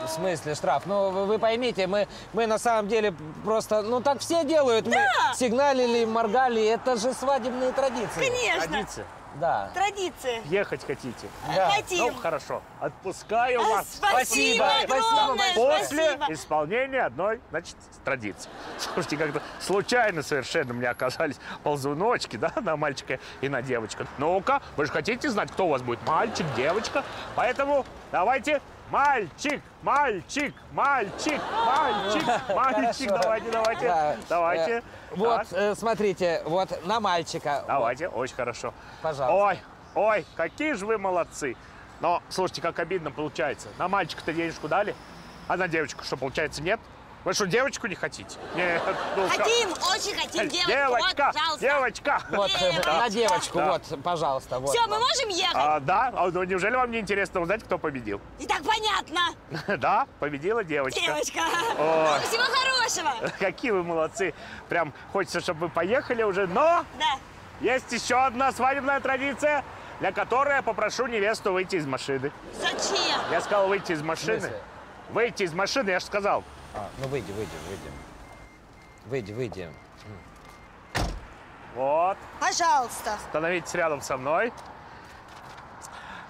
В смысле штраф? Ну, вы поймите, мы на самом деле просто... Ну, так все делают. Да. Мы сигналили, моргали. Это же свадебные традиции. Конечно. Традиции. Да. Традиция. Ехать хотите? Да. Хотим. Ну, хорошо. Отпускаю вас. Спасибо. Огромное. После исполнения одной, значит, традиции. Слушайте, как-то случайно совершенно у меня оказались ползуночки, да, на мальчика и на девочку. Ну-ка, вы же хотите знать, кто у вас будет? Мальчик, девочка. Поэтому давайте... Мальчик, мальчик, мальчик, мальчик, мальчик. Хорошо. Давайте, давайте, да. Давайте. Вот, да. Смотрите, вот на мальчика. Давайте, вот. Очень хорошо. Пожалуйста. Ой, ой, какие же вы молодцы. Но, слушайте, как обидно получается. На мальчика-то денежку дали, а на девочку что, получается, нет? Вы что, девочку не хотите? Нет. Хотим, очень хотим девочку. Девочка, вот, девочка. Вот, девочка. На девочку, да. Вот, пожалуйста. Вот. Все, мы можем ехать? А, да. А, ну, неужели вам не интересно узнать, кто победил? И так понятно. Да, победила девочка. Девочка. О. Всего хорошего. Какие вы молодцы. Прям хочется, чтобы вы поехали уже, но... Да. Есть еще одна свадебная традиция, для которой я попрошу невесту выйти из машины. Зачем? Я сказал выйти из машины. Выйти из машины, я же сказал. А, ну выйди, выйди, выйди. Выйди, выйди. Вот. Пожалуйста. Становитесь рядом со мной.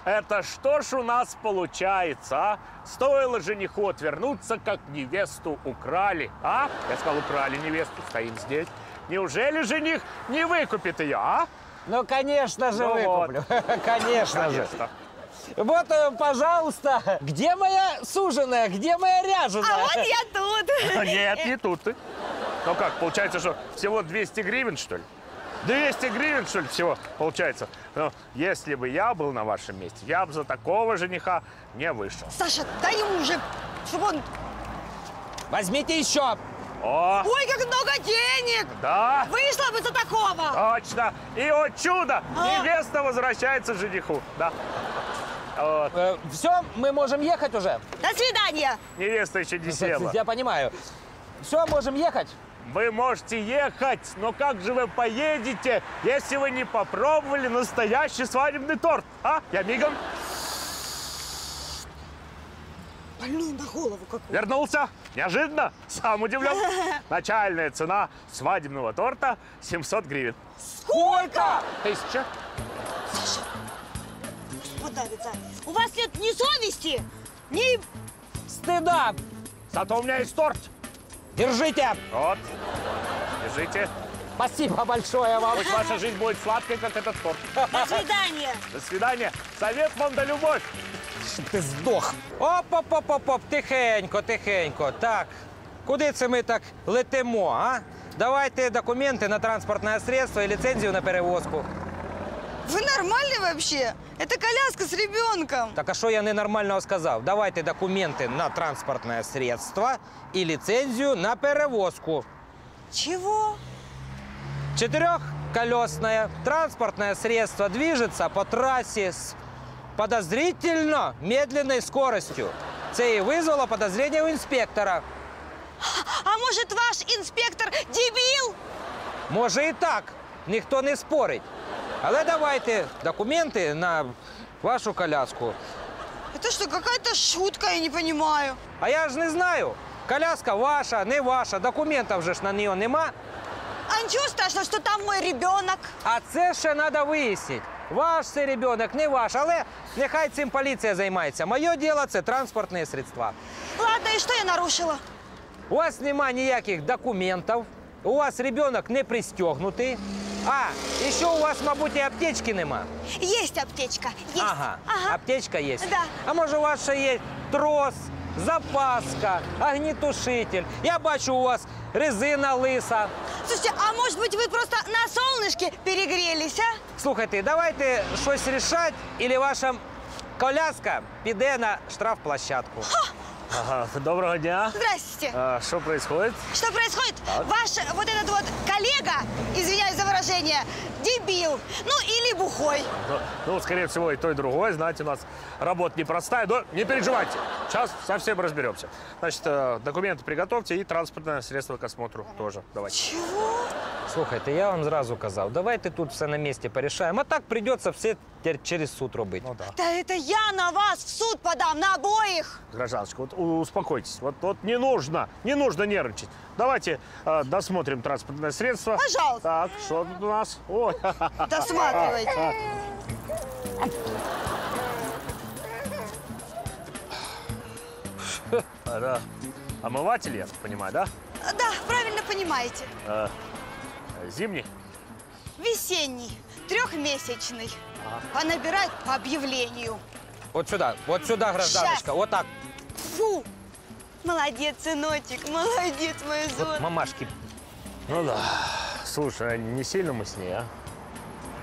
Это что ж у нас получается, а? Стоило жениху отвернуться, как невесту украли, а? Я сказал, украли невесту, стоим здесь. Неужели жених не выкупит ее, а? Ну, конечно же, ну, выкуплю. Вот. Конечно же. Вот, пожалуйста, где моя суженая, где моя ряженая? А вот я тут. Нет, не тут ты. Ну как, получается, что всего 200 гривен, что ли? 200 гривен, что ли, всего получается? Ну, если бы я был на вашем месте, я бы за такого жениха не вышел. Саша, дай ему уже, чтобы он... Возьмите еще. О. Ой, как много денег! Да. Вышла бы за такого. Точно. И, о чудо, невеста возвращается жениху. Да. Вот. Все, мы можем ехать уже. До свидания. Невеста еще не села. Я понимаю. Все, можем ехать? Вы можете ехать, но как же вы поедете, если вы не попробовали настоящий свадебный торт? А? Я мигом. Больной на голову какой. Вернулся. Неожиданно. Сам удивлен. Начальная цена свадебного торта 700 гривен. Сколько? 1000. Саша. У вас нет ни совести, ни стыда. Зато у меня есть торт. Держите. Вот. Держите. Спасибо большое вам. Пусть ваша жизнь будет сладкой, как этот торт. До свидания. До свидания. Совет вам да любовь. Чтоб ты сдох. Оп-оп-оп-оп-оп. Тихенько, тихенько. Так, куди це ми так летимо, а? Давайте документи на транспортне средство і ліцензію на перевозку. Вы нормальный вообще? Это коляска с ребенком. Так а что я ненормального сказал? Давайте документы на транспортное средство и лицензию на перевозку. Чего? Четырехколесное транспортное средство движется по трассе с подозрительно медленной скоростью. Это и вызвало подозрение у инспектора. А может, ваш инспектор дебил? Может и так. Никто не спорит. Але давайте документы на вашу коляску. Это что, какая-то шутка, я не понимаю. А я же не знаю. Коляска ваша, не ваша. Документов же ж на нее нема. А ничего страшного, что там мой ребенок. А це ще надо выяснить. Ваш це ребенок, не ваш. Але нехай цим полиция займається. Мое дело – це транспортные средства. Ладно, и что я нарушила? У вас нема никаких документов. У вас ребенок не пристегнутый. А, еще у вас, мабуть, и аптечки нема? Есть аптечка, есть. Ага, ага. Аптечка есть? Да. А может, у вас еще есть трос, запаска, огнетушитель? Я бачу, у вас резина лиса. Слушайте, а может быть, вы просто на солнышке перегрелись, а? Слушайте, давайте что-то решать, или ваша коляска піде на штрафплощадку. Ха! Ага, доброго дня. Здравствуйте. А, что происходит? Что происходит? Так. Ваш вот этот вот коллега, извиняюсь за выражение, дебил. Ну, или бухой. Ну, скорее всего, и то, и другое. Знаете, у нас работа непростая. Но не переживайте. Сейчас совсем разберемся. Значит, документы приготовьте и транспортное средство к осмотру тоже. Давайте. Чего? Слушайте, я вам сразу сказал, давайте тут все на месте порешаем. А так придется все через суд робить. Ну, да. Да это я на вас в суд подам, на обоих. Гражданочка, вот успокойтесь. Вот не нужно, не нужно нервничать. Давайте досмотрим транспортное средство. Пожалуйста. Так, что у нас? Досматривайте. Да. Омыватель, я так понимаю, да? Да, правильно понимаете. Зимний? Весенний, трехмесячный. А набирают по объявлению. Вот сюда, гражданочка, вот так. Фу! Молодец, сыночек, молодец, мой зор. Вот мамашки. Ну да. Слушай, а не сильно мы с ней, а?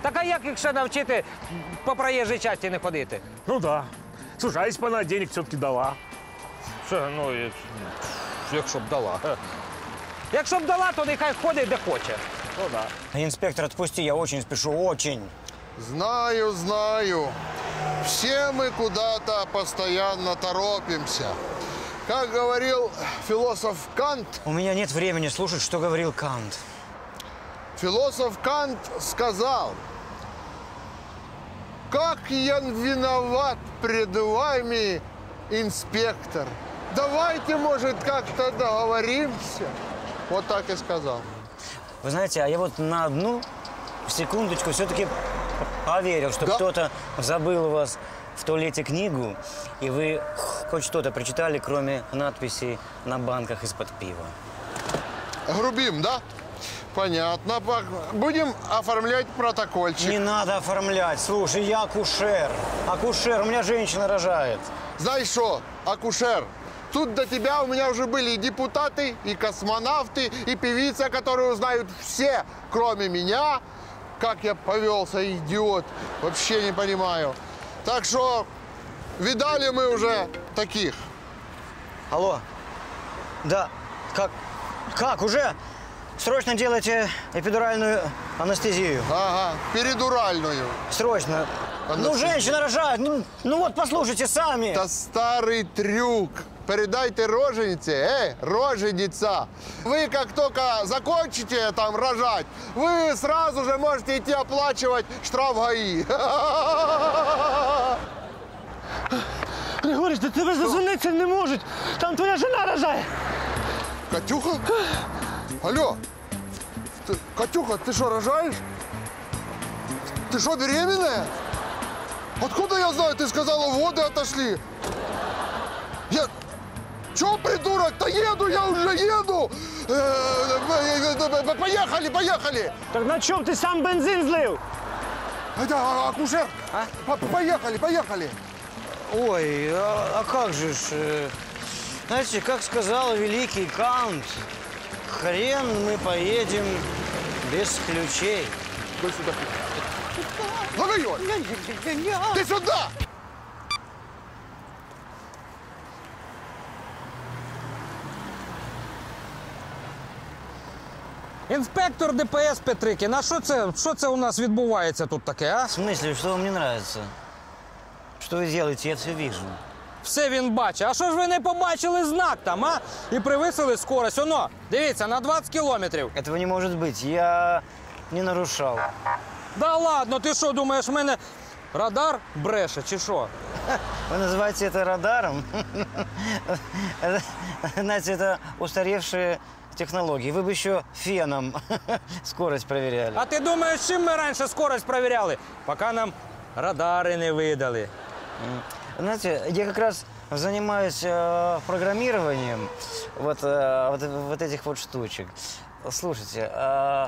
Так, а як, якщо навчити по проїжджій часті не ходити? Ну да. Слушай, а якщо б вона денег все-таки дала? Що, ну, якщо б дала. Якщо б дала, то нехай ходить, де хоче. Ну да. Инспектор, отпусти, я очень спешу, очень. Знаю, знаю. Все мы куда-то постоянно торопимся. Как говорил философ Кант... У меня нет времени слушать, что говорил Кант. Философ Кант сказал: «Как я виноват пред вами, инспектор? Давайте, может, как-то договоримся». Вот так и сказал. Вы знаете, а я вот на одну секундочку все-таки поверил, что да? Кто-то забыл у вас в туалете книгу, и вы хоть что-то прочитали, кроме надписей на банках из-под пива. Грубим, да? Понятно. Будем оформлять протокольчик. Не надо оформлять. Слушай, я акушер. Акушер. У меня женщина рожает. Знаешь что, акушер, тут до тебя у меня уже были и депутаты, и космонавты, и певица, которую знают все, кроме меня. Как я повелся, идиот. Вообще не понимаю. Так что видали мы уже таких. Алло. Да. Как? Уже? Срочно делайте эпидуральную анестезию. Ага, передуральную. Срочно. Анестезию. Ну, женщина рожает. Ну вот, послушайте сами. Это старый трюк. Передайте роженице, роженица. Вы как только закончите там рожать, вы сразу же можете идти оплачивать штраф ГАИ. Григорюч, до тебе зазвониться не можуть. Там твоя жена рожає. Катюха? Алло, Катюха, ты что, рожаешь? Ты что, беременная? Откуда я знаю? Ты сказала, воды отошли. Я... Чё, придурок? Да еду, я уже еду! Поехали, поехали! Так на чем ты сам бензин злил? Это акушер. А? Поехали, поехали. Ой, а как же ж... Знаете, как сказал великий Кант, хрен мы поедем без ключей. Ты сюда. Лови! Ты сюда! Інспектор ДПС Петрикін, а що це у нас відбувається тут таке, а? В смысле, що вам не подобається? Що ви робите? Я все бачу. Все він бачить. А що ж ви не побачили знак там, а? І привисили скорость. Оно, дивіться, на 20 кілометрів. Этого не може бути. Я не нарушав. Да ладно, ти що думаєш, в мене радар бреше, чи що? Вы называете это радаром? Знаете, это устаревшие технологии. Вы бы еще феном скорость проверяли. А ты думаешь, чем мы раньше скорость проверяли? Пока нам радары не выдали. Знаете, я как раз занимаюсь программированием вот этих вот штучек. Слушайте,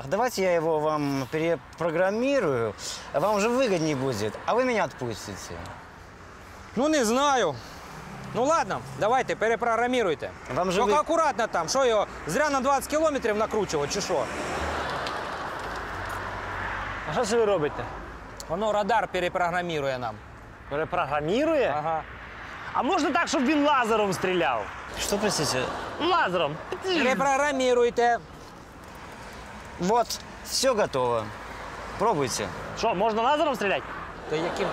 давайте я его вам перепрограммирую. Вам уже выгоднее будет, а вы меня отпустите. Ну, не знаю. Ну, ладно, давайте, перепрограммируйте. Вам же... Только аккуратно там, что его зря на 20 километров накручивать, чи шо? А что же вы робите? Оно радар перепрограммирует нам. Перепрограммирует? Ага. А можно так, чтобы он лазером стрелял? Что, простите? Лазером. Перепрограммируйте. Вот, все готово. Пробуйте. Что, можно лазером стрелять? Да яким...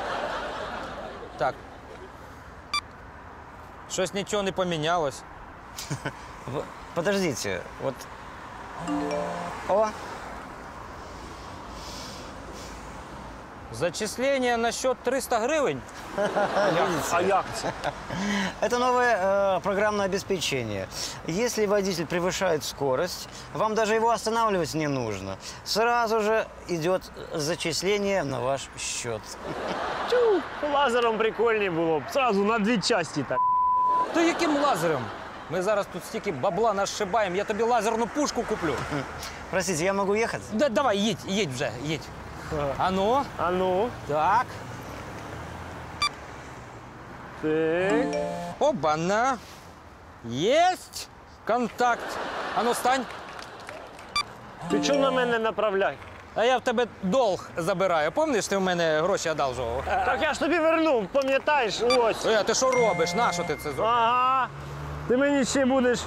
Так. Что-то ничего не поменялось. Подождите, вот... О! Зачисление на счет 300 гривен? А як? Это новое программное обеспечение. Если водитель превышает скорость, вам даже его останавливать не нужно. Сразу же идет зачисление на ваш счет. Чу, лазером прикольнее было. Сразу на две части так. Та яким лазером? Ми зараз тут стільки бабла нашибаємо, я тобі лазерну пушку куплю. Простите, я можу їхати? Да, давай, їдь вже, їдь. Ану. Ану. Так. Так. Обана. Єсть контакт. Ану, стань. Ти чого на мене направляй? А я в тебе долг забираю. Пам'ятаєш, ти в мене гроші одалжував? Так я ж тобі вернув, пам'ятаєш? Ось. Ти що робиш? Нащо ти це зробив? Ага. Ти мені ще будеш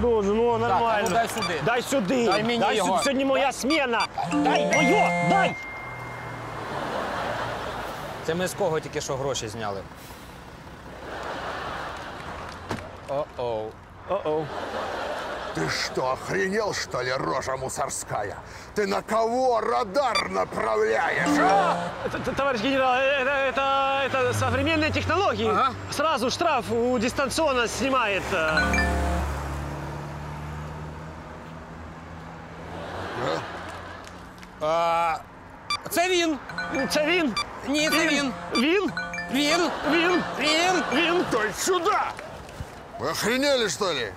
должен. О, нормально. Так, дай сюди. Дай сюди. Дай мені його. Сьогодні моя смена. Дай моє, дай. Це ми з кого тільки що гроші зняли? О-оу. О-оу. Ты что, охренел, что ли, рожа мусорская? Ты на кого радар направляешь, а? Товарищ генерал, это современные технологии. Ага. Сразу штраф дистанционно снимает. А? Це він. Це він? Ні, це він. Він? Він. Він. Він. Він. То есть сюда. Вы охренели, что ли?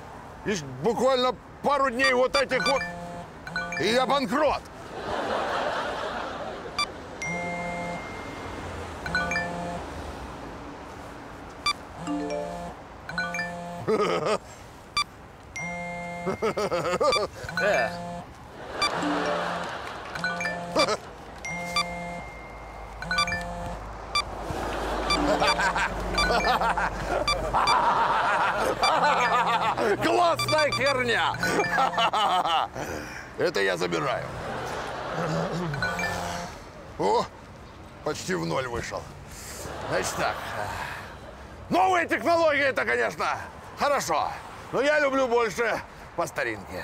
И буквально пару дней вот этих вот, и я банкрот. Классная херня! Это я забираю. О, почти в ноль вышел. Значит так. Новые технологии это, конечно, хорошо. Но я люблю больше по старинке.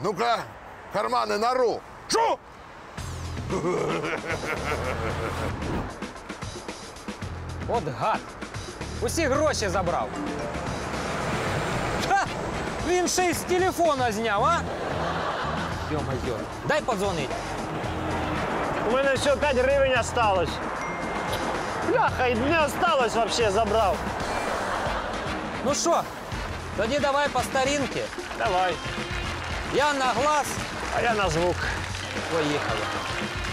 Ну-ка, карманы нару. Шу! От гад. Усі гроші забрав. Ха! Він ще й з телефона зняв, а? Йо-майо. Дай подзвонити. У мене все 5 гривень осталось. Бляха, і не осталось вообще, забрав. Ну що, тоді давай по старинці. Давай. Я на глаз. А я на звук. Поїхали.